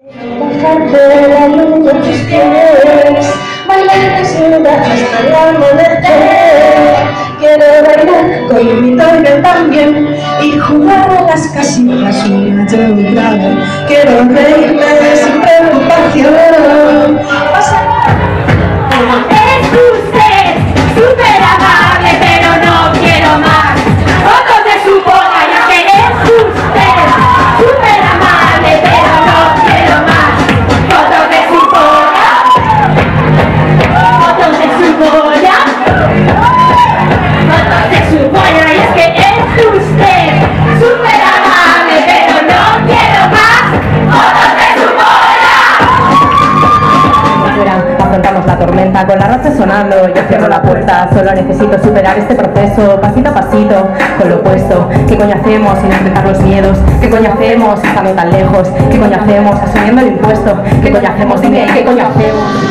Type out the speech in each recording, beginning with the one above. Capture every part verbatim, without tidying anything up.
Bajar de la luz de tus pies, bailar desnuda hasta el amanecer. Quiero bailar con mi toque también y jugar a las casillas una y otra vez. Quiero reírme sin preocupación. Tormenta con la racha sonando, yo cierro la puerta, solo necesito superar este proceso, pasito a pasito, con lo opuesto. ¿Qué coño hacemos sin enfrentar los miedos? ¿Qué coño hacemos estando tan lejos? ¿Qué coño hacemos asumiendo el impuesto? ¿Qué coño hacemos? Dime, ¿qué coño hacemos?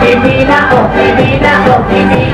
Divina, oh divina, oh divina.